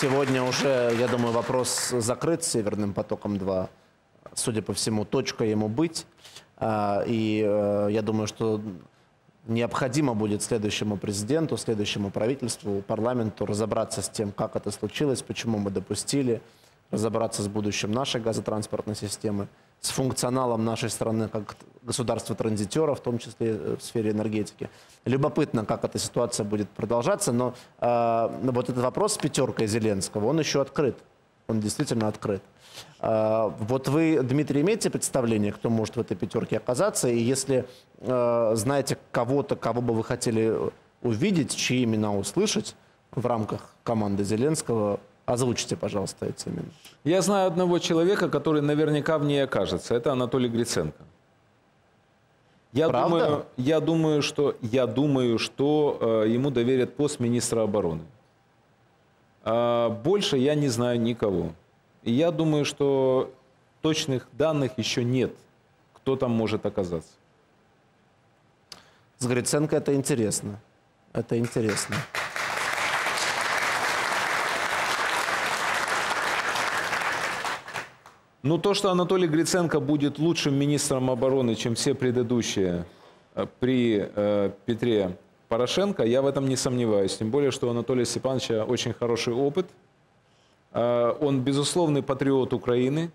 сегодня уже, я думаю, вопрос закрыт с Северным потоком 2. Судя по всему, точка ему быть. И я думаю, что необходимо будет следующему президенту, следующему правительству, парламенту разобраться с тем, как это случилось, почему мы допустили, разобраться с будущим нашей газотранспортной системы, с функционалом нашей страны как государства-транзитера, в том числе в сфере энергетики. Любопытно, как эта ситуация будет продолжаться, но вот этот вопрос с пятеркой Зеленского, он еще открыт, он действительно открыт. Вот вы, Дмитрий, имеете представление, кто может в этой пятерке оказаться? И если знаете кого-то, кого бы вы хотели увидеть, чьи имена услышать в рамках команды Зеленского, озвучите, пожалуйста, эти имена. Я знаю одного человека, который наверняка в ней окажется. Это Анатолий Гриценко. Я думаю, что ему доверят пост министра обороны. Больше я не знаю никого. И я думаю, что точных данных еще нет, кто там может оказаться. С Гриценко это интересно. Это интересно. Ну, то, что Анатолий Гриценко будет лучшим министром обороны, чем все предыдущие при Петре Порошенко, я в этом не сомневаюсь. Тем более, что у Анатолия Степановича очень хороший опыт. Он безусловный патриот Украины.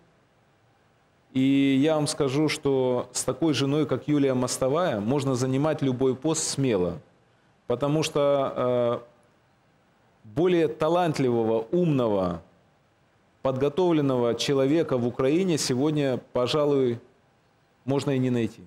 И я вам скажу, что с такой женой, как Юлия Мостовая, можно занимать любой пост смело. Потому что более талантливого, умного, подготовленного человека в Украине сегодня, пожалуй, можно и не найти.